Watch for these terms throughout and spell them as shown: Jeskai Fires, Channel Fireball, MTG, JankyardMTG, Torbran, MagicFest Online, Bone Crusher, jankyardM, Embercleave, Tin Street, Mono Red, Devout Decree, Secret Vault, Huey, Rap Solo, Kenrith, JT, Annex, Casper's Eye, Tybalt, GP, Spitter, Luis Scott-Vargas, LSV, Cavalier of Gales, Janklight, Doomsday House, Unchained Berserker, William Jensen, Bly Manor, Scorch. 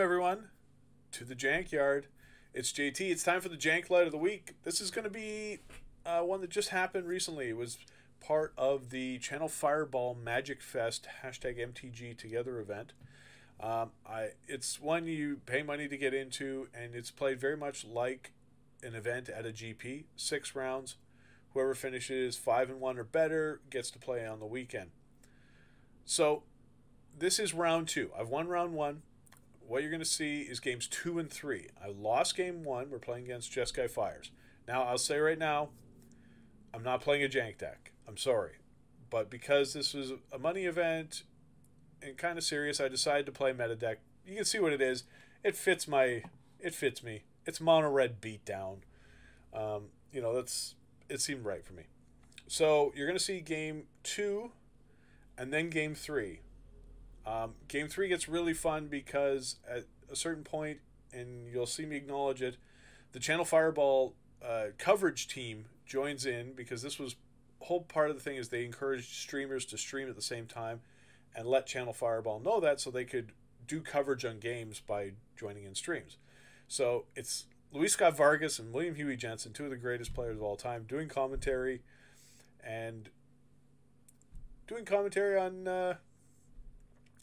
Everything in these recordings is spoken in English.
Welcome, everyone, to the Jankyard. It's JT. It's time for the Janklight of the Week. This is going to be one that just happened recently. It was part of the Channel Fireball MagicFest #MTG Together event. It's one you pay money to get into, and it's played very much like an event at a GP. 6 rounds. Whoever finishes 5-1 or better gets to play on the weekend. So this is round 2. I've won round 1. What you're going to see is games 2 and 3. I lost game 1. We're playing against Jeskai Fires. Now, I'll say right now, I'm not playing a jank deck. I'm sorry. But because this was a money event and kind of serious, I decided to play meta deck. You can see what it is. It fits me. It's mono red beatdown. You know, it seemed right for me. So you're going to see game 2 and then game 3. Game 3 gets really fun because at a certain point, and you'll see me acknowledge it, the Channel Fireball coverage team joins in, because this was whole part of the thing is they encouraged streamers to stream at the same time and let Channel Fireball know that so they could do coverage on games by joining in streams. So it's Luis Scott-Vargas and William Huey Jensen, 2 of the greatest players of all time, doing commentary and doing commentary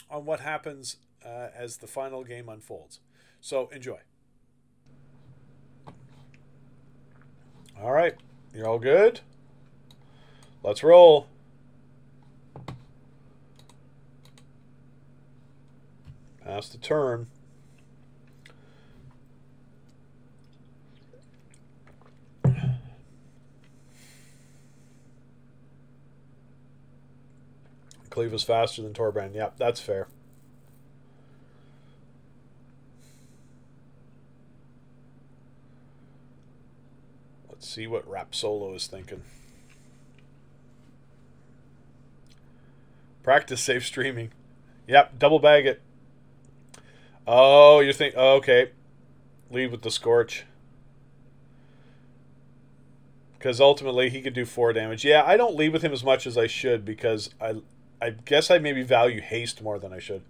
on what happens as the final game unfolds. So enjoy. All right, you're all good? Let's roll. Pass the turn. Cleave is faster than Torbran. Yep, that's fair. Let's see what Rap Solo is thinking. Practice safe streaming. Yep, double bag it. Oh, you're thinking... Oh, okay. Lead with the Scorch. Because ultimately he could do 4 damage. Yeah, I don't lead with him as much as I should because I guess I maybe value haste more than I should.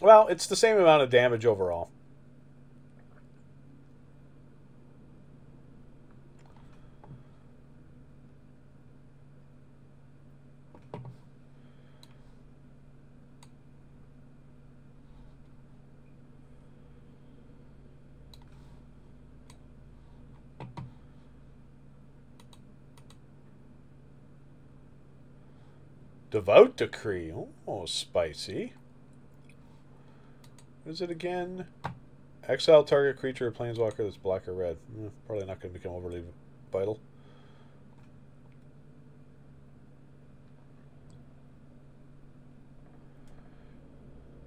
Well, it's the same amount of damage overall. Devout Decree. Oh, spicy. What is it again? Exile target creature or planeswalker that's black or red. Probably not going to become overly vital.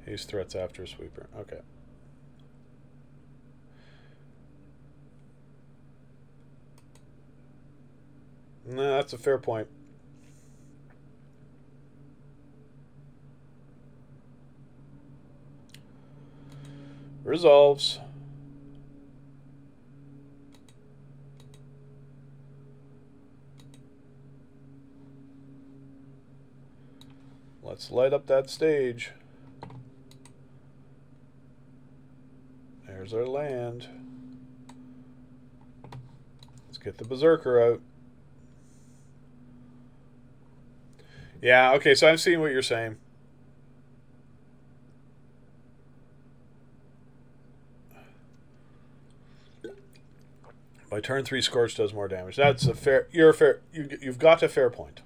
Haste threats after a sweeper. Okay. No, that's a fair point. Resolves. Let's light up that stage. There's our land. Let's get the Berserker out. Yeah, okay, so I'm seeing what you're saying. By turn 3, Scorch does more damage. That's a fair. You're a fair. You've got a fair point.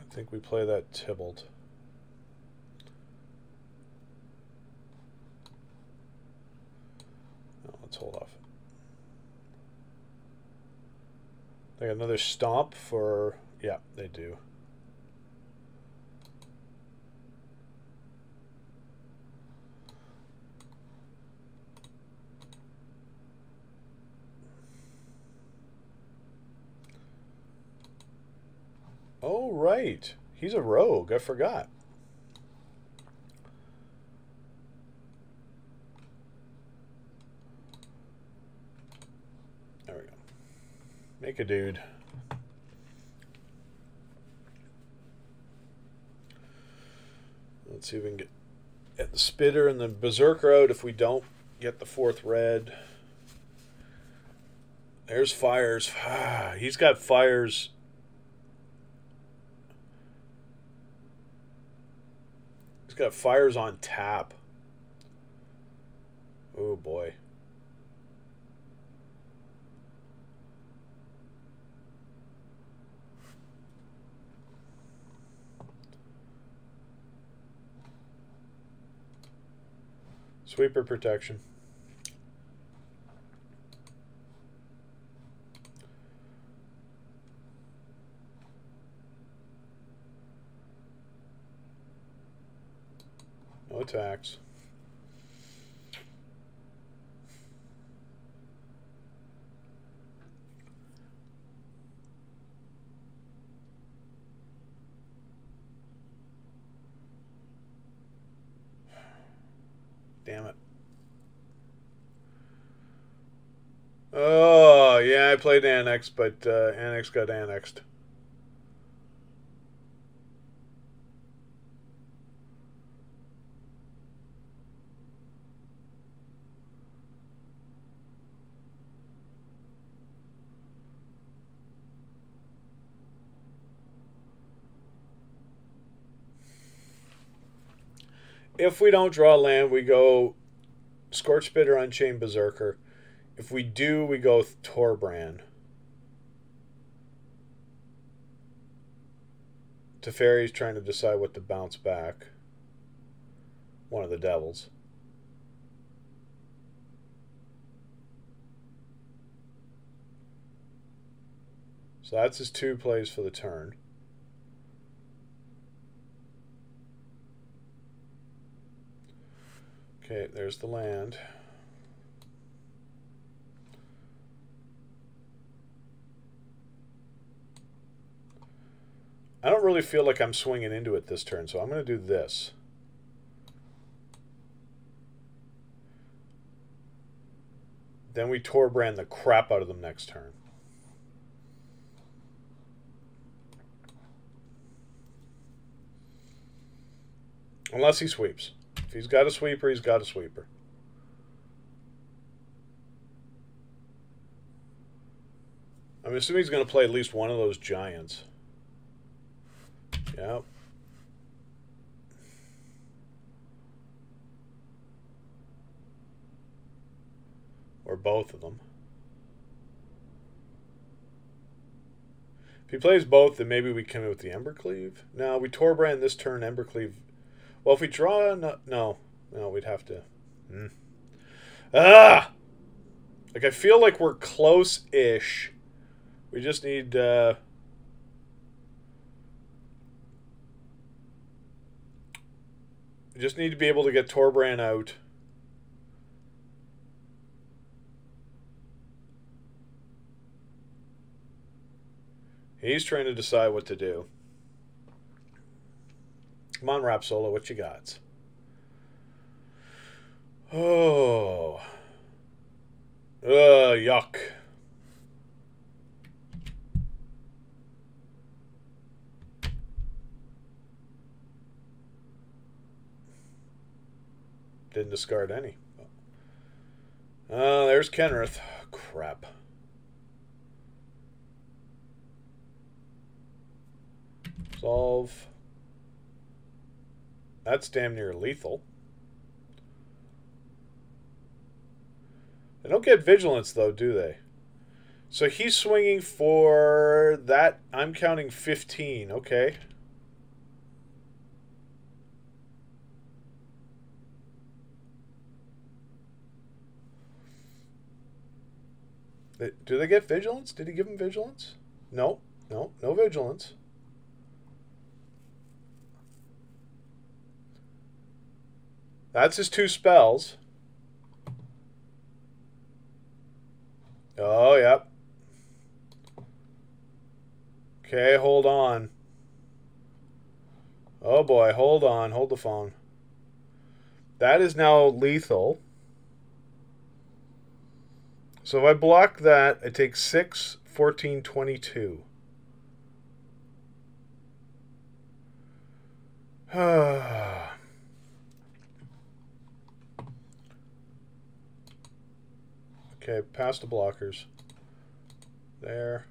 I think we play that Tybalt. No, let's hold off. They got another stomp for. Yeah, they do. Oh, right. He's a rogue. I forgot. Make a dude. Let's see if we can get at the Spitter and the Berserker out if we don't get the fourth red. There's Fires. He's got Fires. He's got Fires on tap. Oh, boy. Sweeper protection. No attacks. Damn it. Oh, yeah, I played Annex, but Annex got annexed. If we don't draw land, we go Scorch, Spitter, Unchained Berserker. If we do, we go Torbran. Teferi's trying to decide what to bounce back. One of the devils. So that's his two plays for the turn. Okay, there's the land. I don't really feel like I'm swinging into it this turn, so I'm going to do this. Then we Torbran the crap out of them next turn. Unless he sweeps. If he's got a sweeper, he's got a sweeper. I'm assuming he's going to play at least one of those giants. Yep. Or both of them. If he plays both, then maybe we come in with the Embercleave. No, we Torbran this turn, Embercleave. Well, if we draw... No, we'd have to... Ah! Like, I feel like we're close-ish. We just need... we just need to be able to get Torbran out. He's trying to decide what to do. Come on, Rap Solo, what you got? Oh. Yuck. Didn't discard any. Oh, there's Kenrith. Oh, crap. Solve. That's damn near lethal. They don't get vigilance, though, do they? So he's swinging for that. I'm counting 15. Okay. Do they get vigilance? Did he give them vigilance? No, no vigilance. That's his two spells. Oh, yep. Okay, hold on. Oh, boy, hold on. Hold the phone. That is now lethal. So if I block that, I take 6 1422. Okay, past the blockers. There.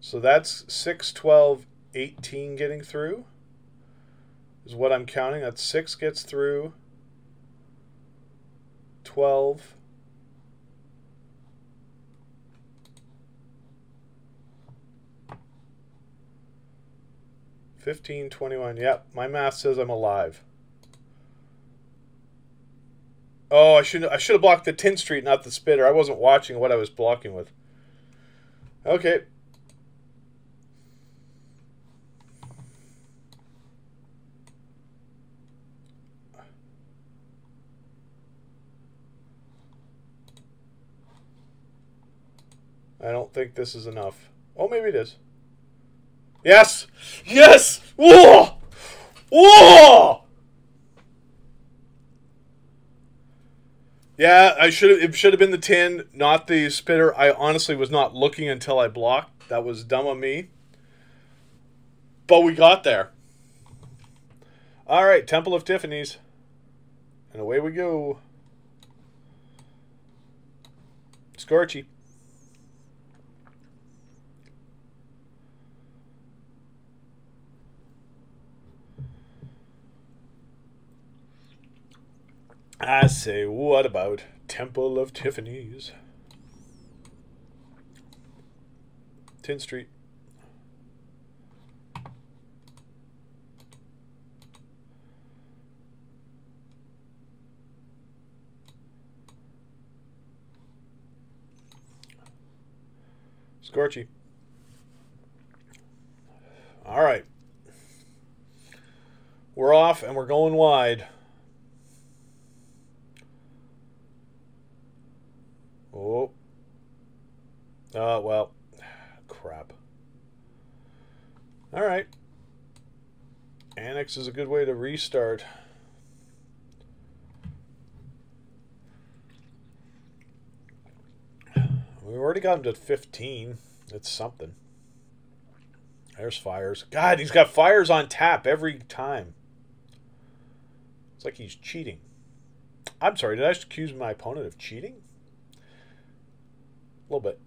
So that's 6, 12, 18 getting through is what I'm counting. That's 6 gets through, 12, 15, 21. Yep, my math says I'm alive. Oh, I should have blocked the Tin Street, not the Spitter. I wasn't watching what I was blocking with. Okay. I don't think this is enough. Oh, maybe it is. Yes! Yes! Whoa! Whoa! Yeah, it should have been the tin, not the Spitter. I honestly was not looking until I blocked. That was dumb of me. But we got there. All right, Temple of Tiffany's. And away we go. Scorchy. I say, what about Temple of Tiffany's? Tin Street. Scorchy. All right. We're off and we're going wide. Oh. Oh, well. Crap. All right. Annex is a good way to restart. We've already got him to 15. That's something. There's Fires. God, he's got Fires on tap every time. It's like he's cheating. I'm sorry, did I just accuse my opponent of cheating? A little bit.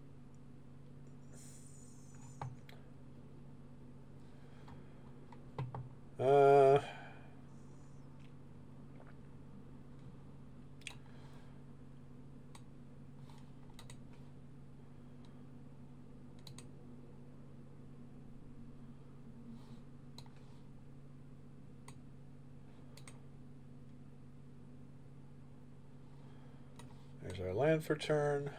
There's our land for turn.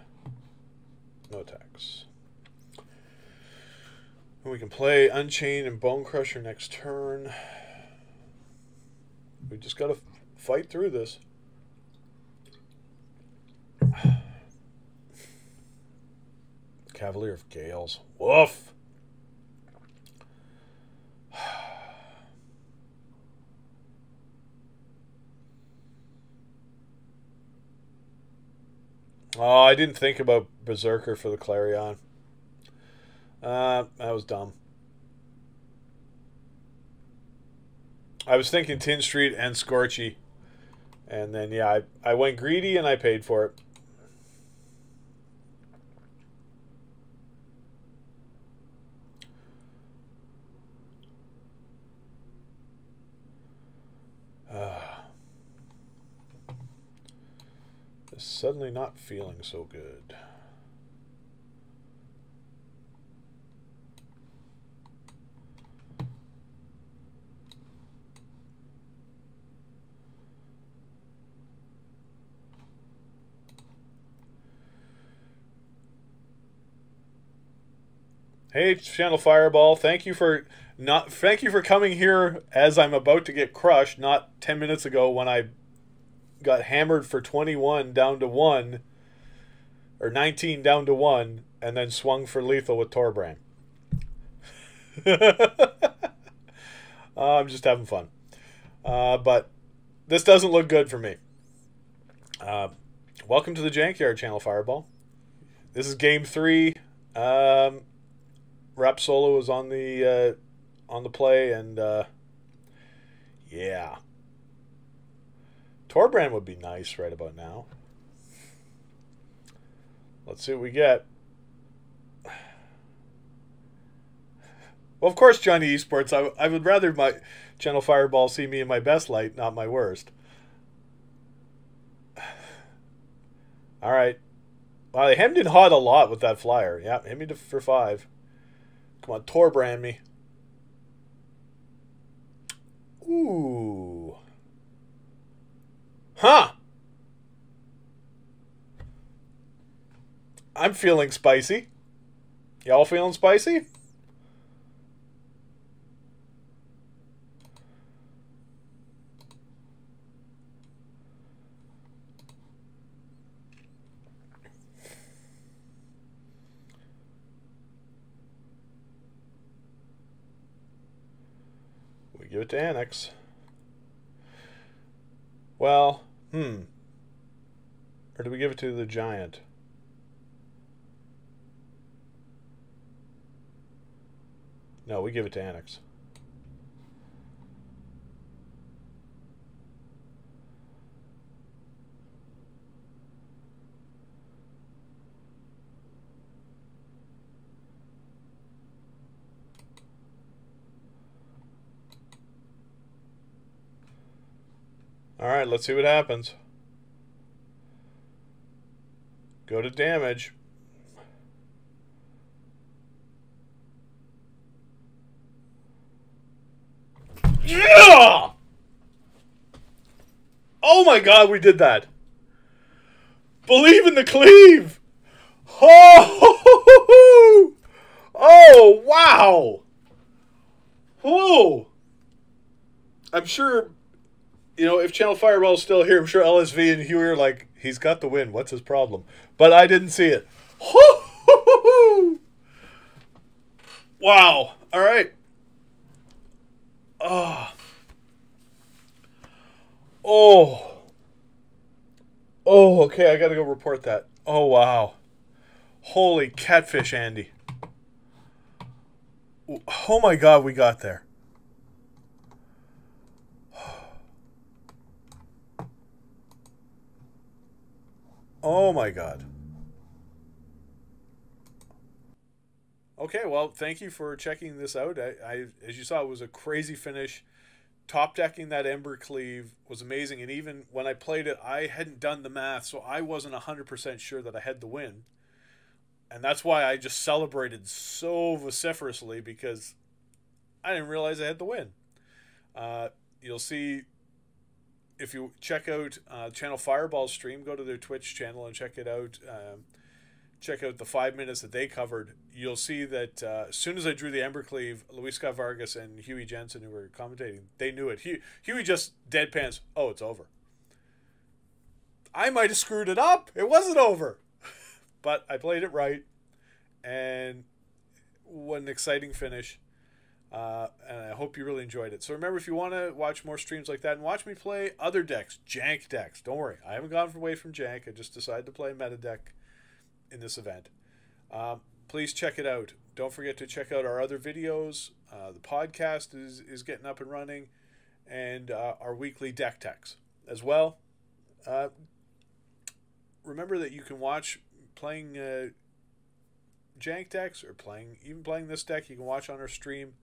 No attacks. And we can play Unchained and Bone Crusher next turn. We just got to fight through this. Cavalier of Gales. Woof! Oh, I didn't think about Berserker for the Clarion. That was dumb. I was thinking Tin Street and Scorchy. And then, yeah, I went greedy and I paid for it. Suddenly not feeling so good. Hey, Channel Fireball, thank you for coming here as I'm about to get crushed, not 10 minutes ago when I got hammered for 21 down to 1, or 19 down to 1, and then swung for lethal with Torbran. I'm just having fun. But this doesn't look good for me. Welcome to the Jankyard Channel Fireball. This is Game 3. Rap Solo was on the play, and yeah, Torbran would be nice right about now. Let's see what we get. Well, of course, Johnny Esports. I would rather my Channel Fireball see me in my best light, not my worst. All right. Wow, they hemmed and hawed a lot with that flyer. Yeah, hit me for 5. Come on, Torbran me. Ooh. Huh. I'm feeling spicy. Y'all feeling spicy? Give it to Annex. Well, or do we give it to the giant? No, we give it to Annex. Alright, let's see what happens. Go to damage. Yeah! Oh my god, we did that. Believe in the cleave! Oh, oh wow! Whoa! I'm sure... You know, if Channel Fireball's still here, I'm sure LSV and Huey are like, he's got the win. What's his problem? But I didn't see it. Wow. All right. Oh. Oh. Oh, okay. I got to go report that. Oh, wow. Holy catfish, Andy. Oh, my God. We got there. Oh, my God. Okay, well, thank you for checking this out. I as you saw, it was a crazy finish. Top decking that Embercleave was amazing. And even when I played it, I hadn't done the math, so I wasn't 100% sure that I had the win. And that's why I just celebrated so vociferously, because I didn't realize I had the win. You'll see... If you check out Channel Fireball's stream, go to their Twitch channel and check it out. Check out the 5 minutes that they covered. You'll see that as soon as I drew the Embercleave, Luis Scott-Vargas and Huey Jensen, who were commentating, they knew it. Huey just deadpans, oh, it's over. I might have screwed it up. It wasn't over. But I played it right. And what an exciting finish. And I hope you really enjoyed it. So remember, if you want to watch more streams like that and watch me play other decks, jank decks, don't worry, I haven't gone away from jank. I just decided to play a meta deck in this event. Please check it out. Don't forget to check out our other videos. The podcast is getting up and running, and our weekly deck techs as well. Remember that you can watch playing jank decks or even playing this deck. You can watch on our stream.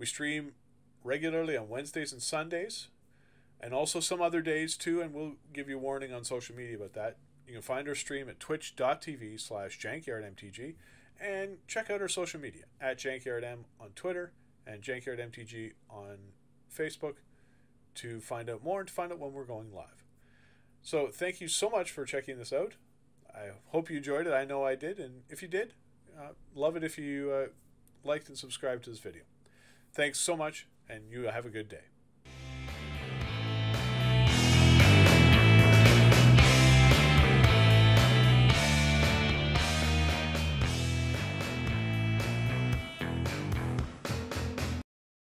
We stream regularly on Wednesdays and Sundays, and also some other days too, and we'll give you warning on social media about that. You can find our stream at twitch.tv/JankyardMTG, and check out our social media at JankyardM on Twitter and JankyardMTG on Facebook to find out more and to find out when we're going live. So thank you so much for checking this out. I hope you enjoyed it. I know I did, and if you did, love it if you liked and subscribed to this video. Thanks so much, and you have a good day.